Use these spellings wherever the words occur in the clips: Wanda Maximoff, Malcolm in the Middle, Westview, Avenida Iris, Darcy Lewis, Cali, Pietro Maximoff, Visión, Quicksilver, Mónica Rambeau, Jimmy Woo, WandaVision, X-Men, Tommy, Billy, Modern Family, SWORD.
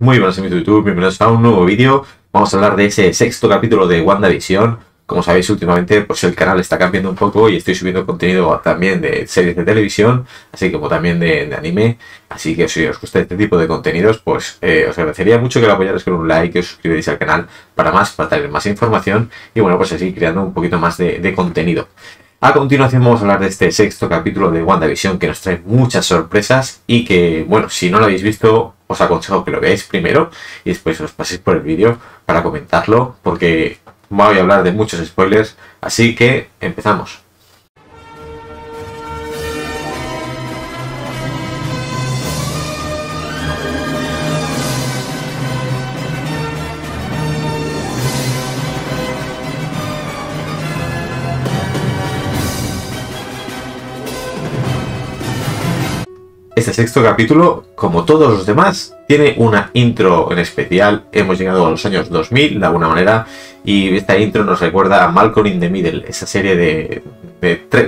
Muy buenas amigos de YouTube, bienvenidos a un nuevo vídeo. Vamos a hablar de ese sexto capítulo de WandaVision. Como sabéis, últimamente pues el canal está cambiando un poco y estoy subiendo contenido también de series de televisión, así como también de anime. Así que si os gusta este tipo de contenidos, pues os agradecería mucho que lo apoyarais con un like, que os suscribiréis al canal para tener más información y bueno, pues así creando un poquito más de contenido. A continuación vamos a hablar de este sexto capítulo de WandaVision que nos trae muchas sorpresas y que, bueno, si no lo habéis visto, os aconsejo que lo veáis primero y después os paséis por el vídeo para comentarlo, porque voy a hablar de muchos spoilers, así que empezamos. Este sexto capítulo, como todos los demás, tiene una intro en especial. Hemos llegado a los años 2000 de alguna manera y esta intro nos recuerda a Malcolm in the Middle, esa serie de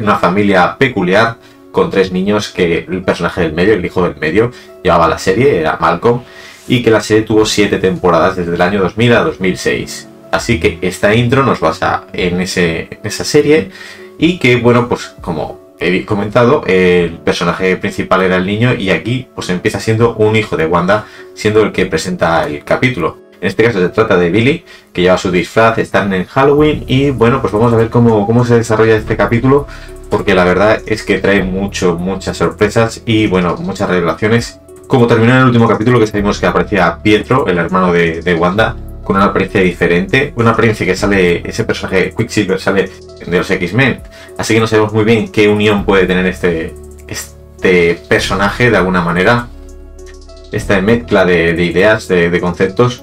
una familia peculiar con tres niños que el personaje del medio, el hijo del medio, llevaba la serie, era Malcolm, y que la serie tuvo 7 temporadas desde el año 2000 a 2006. Así que esta intro nos basa en esa serie y que, bueno, pues como he comentado, el personaje principal era el niño y aquí pues empieza siendo un hijo de Wanda, siendo el que presenta el capítulo. En este caso se trata de Billy, que lleva su disfraz, están en Halloween y bueno, pues vamos a ver cómo se desarrolla este capítulo, porque la verdad es que trae muchas sorpresas y bueno, muchas revelaciones. Como terminó en el último capítulo, que sabemos que aparecía Pietro, el hermano de Wanda, con una apariencia diferente, una apariencia que sale, ese personaje Quicksilver sale de los X-Men, así que no sabemos muy bien qué unión puede tener este personaje de alguna manera, esta mezcla de ideas, de conceptos,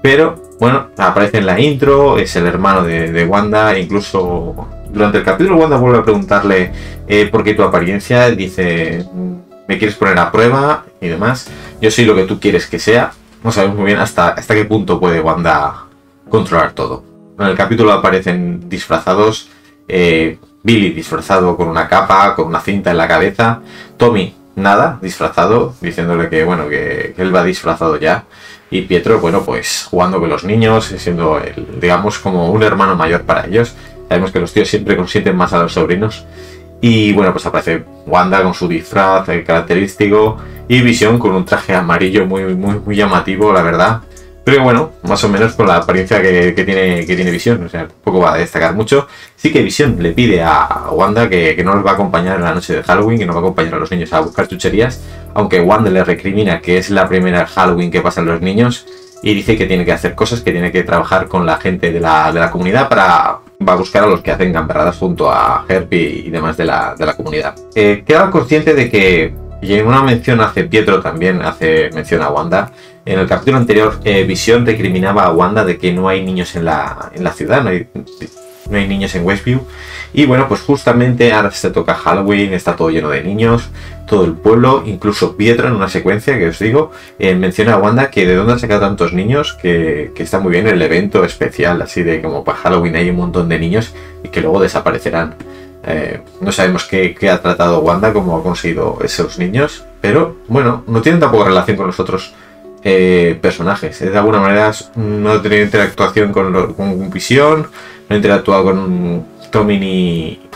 pero bueno, aparece en la intro, es el hermano de Wanda, e incluso durante el capítulo Wanda vuelve a preguntarle por qué tu apariencia, dice, me quieres poner a prueba y demás, yo soy lo que tú quieres que sea. No sabemos muy bien hasta qué punto puede Wanda controlar todo. En el capítulo aparecen disfrazados, Billy disfrazado con una capa, con una cinta en la cabeza, Tommy nada, disfrazado, diciéndole que bueno, que él va disfrazado ya, y Pietro, bueno, pues jugando con los niños, siendo el, digamos, como un hermano mayor para ellos. Sabemos que los tíos siempre consienten más a los sobrinos. Y bueno, pues aparece Wanda con su disfraz característico y Visión con un traje amarillo muy llamativo, la verdad. Pero bueno, más o menos con la apariencia que tiene Visión, o sea, tampoco va a destacar mucho. Sí que Visión le pide a Wanda que no los va a acompañar en la noche de Halloween, que no va a acompañar a los niños a buscar chucherías, aunque Wanda le recrimina que es la primera Halloween que pasan los niños y dice que tiene que hacer cosas, que tiene que trabajar con la gente de la comunidad para... va a buscar a los que hacen gamberradas junto a Herpy y demás de la comunidad. Queda consciente de que, y en una mención hace Pietro también, hace mención a Wanda, en el capítulo anterior Visión recriminaba a Wanda de que no hay niños en la ciudad, no hay niños en Westview, y bueno, pues justamente ahora se toca Halloween, está todo lleno de niños, todo el pueblo, incluso Pietro en una secuencia que os digo, menciona a Wanda que de dónde han sacado tantos niños, que está muy bien el evento especial, así de como para Halloween hay un montón de niños y que luego desaparecerán. No sabemos qué ha tratado Wanda, cómo ha conseguido esos niños, pero bueno, no tienen tampoco relación con los otros personajes, de alguna manera no tiene interactuación con Visión, no interactúa con Tommy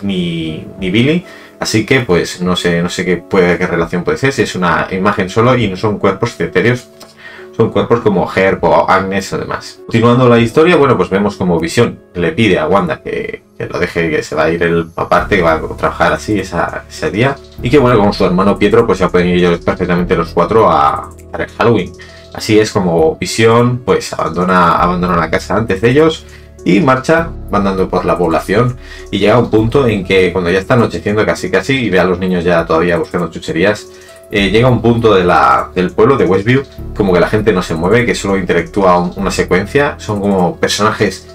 ni Billy, así que pues no sé qué relación puede ser, si es una imagen solo y no son cuerpos etéreos, son cuerpos como Herb o Agnes o demás. Continuando la historia, bueno, pues vemos como Visión le pide a Wanda que lo deje, que se va a ir él aparte, que va a trabajar así ese día, y que bueno, con su hermano Pietro pues ya pueden ir ellos perfectamente los cuatro a Halloween. Así es como Visión pues abandona la casa antes de ellos y marcha, va andando por la población y llega a un punto en que cuando ya está anocheciendo casi y ve a los niños ya todavía buscando chucherías, llega a un punto del pueblo de Westview como que la gente no se mueve, que solo interactúa una secuencia, son como personajes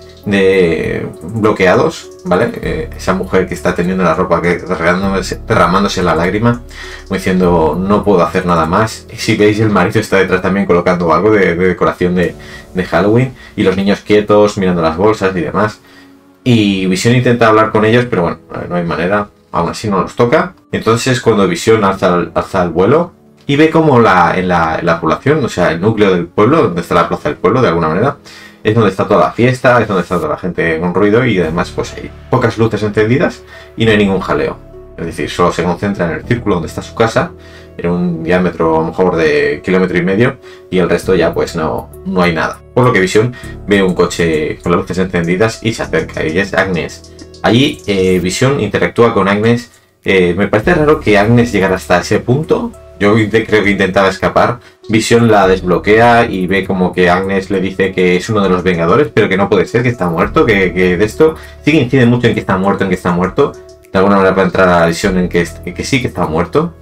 bloqueados, ¿vale? Esa mujer que está teniendo la ropa que derramándose la lágrima, diciendo no puedo hacer nada más. Y si veis, el marido está detrás también colocando algo de decoración de Halloween y los niños quietos mirando las bolsas y demás. Y Visión intenta hablar con ellos, pero bueno, no hay manera, aún así no los toca. Entonces cuando Visión alza el vuelo y ve como en la población, o sea, el núcleo del pueblo, donde está la plaza del pueblo de alguna manera, es donde está toda la fiesta, es donde está toda la gente con ruido, y además pues hay pocas luces encendidas y no hay ningún jaleo. Es decir, solo se concentra en el círculo donde está su casa, en un diámetro a lo mejor de 1,5 kilómetros, y el resto ya pues no hay nada. Por lo que Visión ve un coche con las luces encendidas y se acerca, y es Agnes. Allí Visión interactúa con Agnes. Me parece raro que Agnes llegara hasta ese punto. Yo creo que intentaba escapar. Visión la desbloquea y ve como que Agnes le dice que es uno de los Vengadores, pero que no puede ser, que está muerto, que de esto sí que incide mucho en que está muerto, De alguna manera para entrar a la Visión en que sí que está muerto.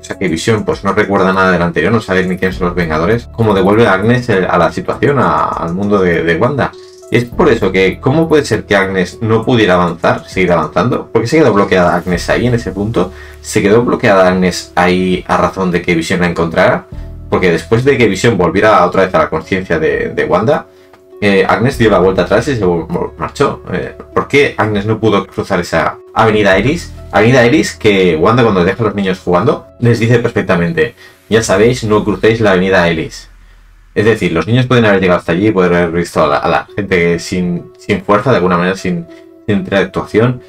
O sea que Visión pues no recuerda nada del anterior, no sabe ni quién son los Vengadores. Como devuelve a Agnes a la situación, al mundo de Wanda. Y es por eso que, ¿cómo puede ser que Agnes no pudiera avanzar, seguir avanzando? ¿Por qué se quedó bloqueada Agnes ahí en ese punto? ¿Se quedó bloqueada Agnes ahí a razón de que Visión la encontrara? Porque después de que Visión volviera otra vez a la conciencia de Wanda, Agnes dio la vuelta atrás y se marchó. ¿Por qué Agnes no pudo cruzar esa Avenida Iris? Avenida Iris que Wanda, cuando deja a los niños jugando, les dice perfectamente: ya sabéis, no crucéis la Avenida Iris. Es decir, los niños pueden haber llegado hasta allí y poder haber visto a la gente sin fuerza, de alguna manera sin interactuación,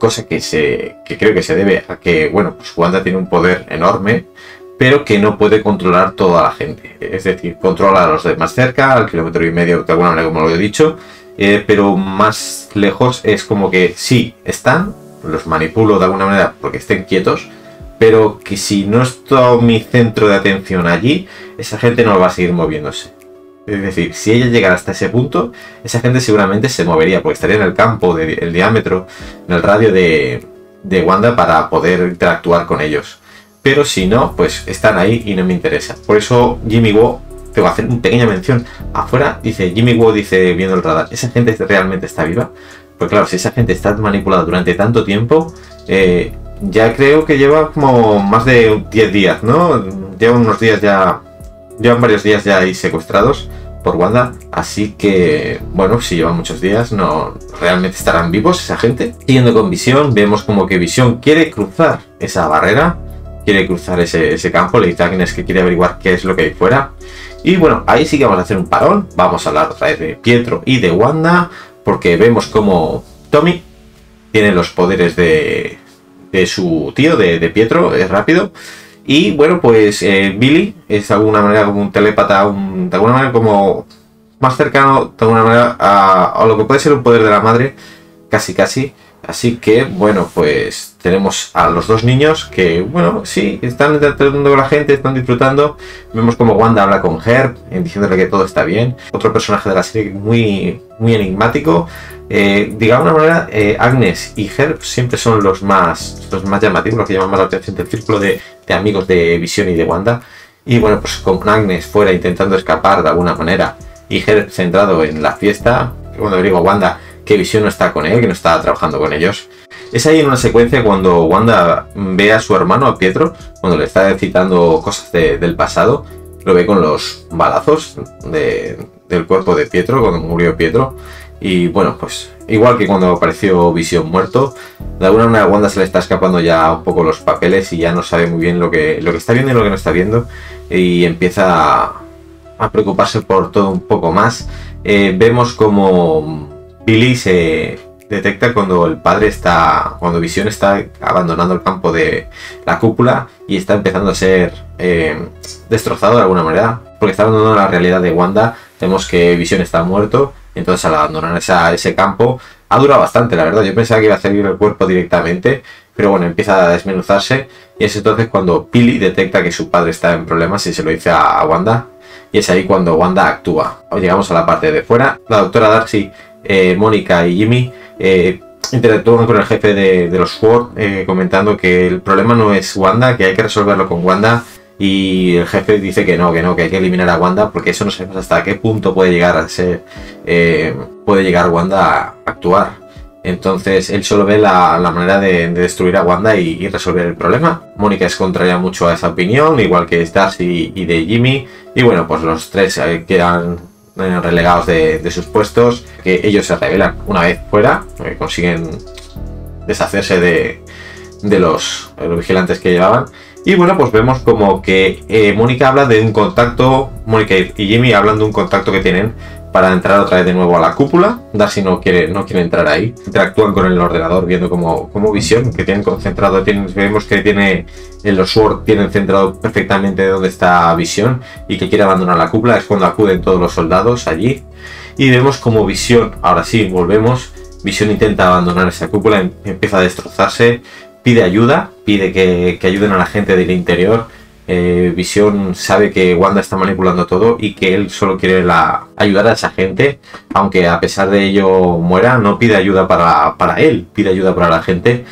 cosa que creo que se debe a que, bueno, pues Wanda tiene un poder enorme, pero que no puede controlar toda la gente. Es decir, controla a los de más cerca, al 1,5 kilómetros, de alguna manera, como lo he dicho, pero más lejos es como que sí están, los manipulo de alguna manera porque estén quietos, pero que si no está mi centro de atención allí, esa gente no va a seguir moviéndose. Es decir, si ella llegara hasta ese punto, esa gente seguramente se movería, porque estaría en el campo, el diámetro, en el radio de Wanda para poder interactuar con ellos. Pero si no, pues están ahí y no me interesa. Por eso Jimmy Woo, te voy a hacer una pequeña mención, afuera dice, Jimmy Woo dice viendo el radar, ¿esa gente realmente está viva? Pues claro, si esa gente está manipulada durante tanto tiempo, ya creo que lleva como más de 10 días, ¿no? Llevan varios días ya ahí secuestrados por Wanda, así que, bueno, si llevan muchos días, no realmente estarán vivos esa gente. Siguiendo con Visión, vemos como que Visión quiere cruzar esa barrera, quiere cruzar ese campo, le dice a Agnes que quiere averiguar qué es lo que hay fuera. Y bueno, ahí sí que vamos a hacer un parón, vamos a hablar otra vez de Pietro y de Wanda, porque vemos como Tommy tiene los poderes de su tío, de Pietro, es rápido. Y bueno, pues Billy es de alguna manera como un telépata, de alguna manera como más cercano, de alguna manera a lo que puede ser un poder de la madre, casi. Así que bueno, pues tenemos a los dos niños que, bueno, sí, están interactuando con la gente, están disfrutando. Vemos como Wanda habla con Herb, diciéndole que todo está bien. Otro personaje de la serie muy enigmático. De alguna manera, Agnes y Herb siempre son los más llamativos, los que llaman más la atención del círculo de amigos de Visión y de Wanda. Y bueno, pues con Agnes fuera intentando escapar de alguna manera y Herb centrado en la fiesta, cuando averigua Wanda que Visión no está con él, que no está trabajando con ellos. Es ahí en una secuencia cuando Wanda ve a su hermano, a Pietro, cuando le está citando cosas del pasado, lo ve con los balazos del cuerpo de Pietro, cuando murió Pietro. Y bueno, pues igual que cuando apareció Visión muerto, de alguna manera a Wanda se le está escapando ya un poco los papeles y ya no sabe muy bien lo que está viendo y lo que no está viendo, y empieza a preocuparse por todo un poco más. Vemos como Billy se detecta cuando cuando Visión está abandonando el campo de la cúpula y está empezando a ser destrozado de alguna manera, porque está abandonando la realidad de Wanda. Vemos que Visión está muerto. Entonces al abandonar ese campo, ha durado bastante, la verdad. Yo pensaba que iba a salir el cuerpo directamente, pero bueno, empieza a desmenuzarse. Y es entonces cuando Billy detecta que su padre está en problemas y se lo dice a Wanda. Y es ahí cuando Wanda actúa. Llegamos a la parte de fuera. La doctora Darcy, Mónica y Jimmy interactúan con el jefe de los SWORD, comentando que el problema no es Wanda, que hay que resolverlo con Wanda. Y el jefe dice que hay que eliminar a Wanda, porque eso no sabemos hasta qué punto puede llegar Wanda a actuar. Entonces él solo ve la manera de destruir a Wanda y resolver el problema. Mónica es contraria mucho a esa opinión, igual que Darcy y de Jimmy. Y bueno, pues los tres quedan relegados de sus puestos, que ellos se rebelan una vez fuera, consiguen deshacerse de los vigilantes que llevaban. Y bueno, pues vemos como que Mónica habla de un contacto, Mónica y Jimmy hablan de un contacto que tienen para entrar otra vez de nuevo a la cúpula. Darcy no quiere entrar ahí. Interactúan con el ordenador viendo como Visión, que tienen concentrado, vemos que tiene en los SWORD tienen centrado perfectamente dónde está Visión y que quiere abandonar la cúpula. Es cuando acuden todos los soldados allí. Y vemos como Visión, ahora sí, volvemos. Visión intenta abandonar esa cúpula, empieza a destrozarse, pide ayuda, pide que ayuden a la gente del interior. Visión sabe que Wanda está manipulando todo y que él solo quiere ayudar a esa gente, aunque a pesar de ello muera. No pide ayuda para él, pide ayuda para la gente.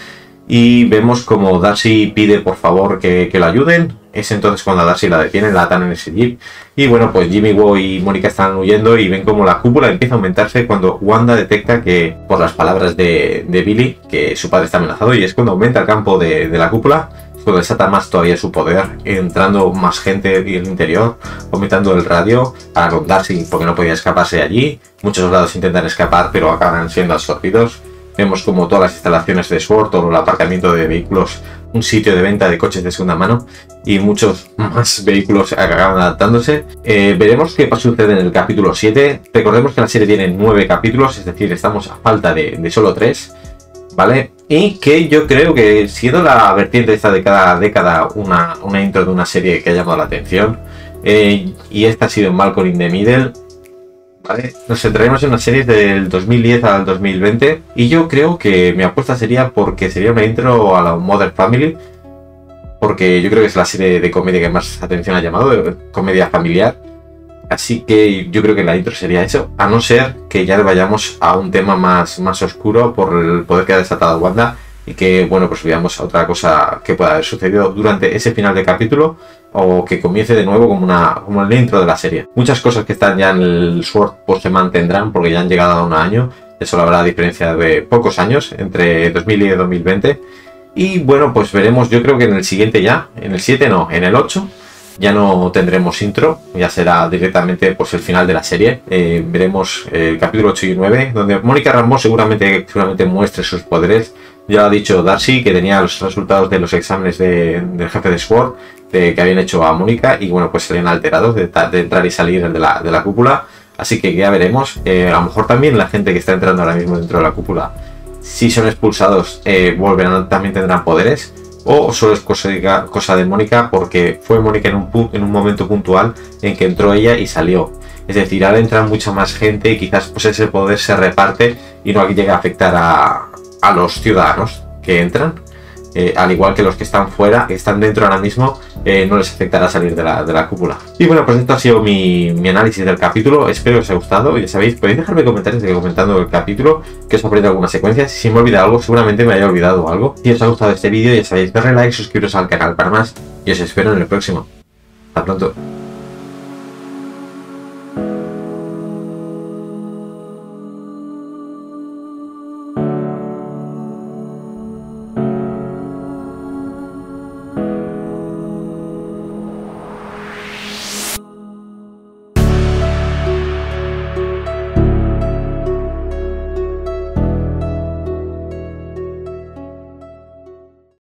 Y vemos como Darcy pide por favor que lo ayuden. Es entonces cuando a Darcy la detienen, la atan en ese jeep. Y bueno, pues Jimmy Woo y Mónica están huyendo y ven como la cúpula empieza a aumentarse cuando Wanda detecta que, por las palabras de Billy, que su padre está amenazado, y es cuando aumenta el campo de la cúpula. Cuando desata más todavía su poder, entrando más gente del interior, aumentando el radio para con Darcy, porque no podía escaparse de allí. Muchos soldados intentan escapar, pero acaban siendo absorbidos. Vemos como todas las instalaciones de SWORD, todo el aparcamiento de vehículos, un sitio de venta de coches de segunda mano y muchos más vehículos acaban adaptándose. Veremos qué sucede en el capítulo 7. Recordemos que la serie tiene 9 capítulos, es decir, estamos a falta de solo 3. ¿Vale? Y que yo creo que siendo la vertiente esta de cada década una intro de una serie que ha llamado la atención, y esta ha sido Malcolm in the Middle, ¿vale? Nos centraremos en una serie del 2010 al 2020 y yo creo que mi apuesta sería porque sería una intro a la Modern Family, porque yo creo que es la serie de comedia que más atención ha llamado, comedia familiar. Así que yo creo que la intro sería eso, a no ser que ya vayamos a un tema más oscuro por el poder que ha desatado Wanda y que, bueno, pues veamos a otra cosa que pueda haber sucedido durante ese final de capítulo o que comience de nuevo como el intro de la serie. Muchas cosas que están ya en el SWORD pues se mantendrán porque ya han llegado a un año, eso habrá diferencia de pocos años entre 2010 y 2020. Y bueno, pues veremos, yo creo que en el siguiente ya, en el 7 no, en el 8, ya no tendremos intro, ya será directamente pues, el final de la serie. Veremos el capítulo 8 y 9, donde Mónica Rambeau seguramente muestre sus poderes. Ya lo ha dicho Darcy, que tenía los resultados de los exámenes del jefe de SWORD que habían hecho a Mónica, y bueno, pues serían alterados de entrar y salir de la cúpula. Así que ya veremos. A lo mejor también la gente que está entrando ahora mismo dentro de la cúpula, si son expulsados, también tendrán poderes. O solo es cosa de Mónica, porque fue Mónica en un momento puntual en que entró ella y salió. Es decir, ahora entra mucha más gente y quizás pues, ese poder se reparte y no llega a afectar a los ciudadanos que entran. Al igual que los que están fuera, que están dentro ahora mismo, no les afectará salir de la cúpula. Y bueno, pues esto ha sido mi análisis del capítulo. Espero que os haya gustado. Ya sabéis, podéis dejarme comentarios comentando el capítulo, que os ha parecido alguna secuencia. Si me he olvidado algo, seguramente me haya olvidado algo. Si os ha gustado este vídeo, ya sabéis, darle like, suscribiros al canal para más y os espero en el próximo. Hasta pronto.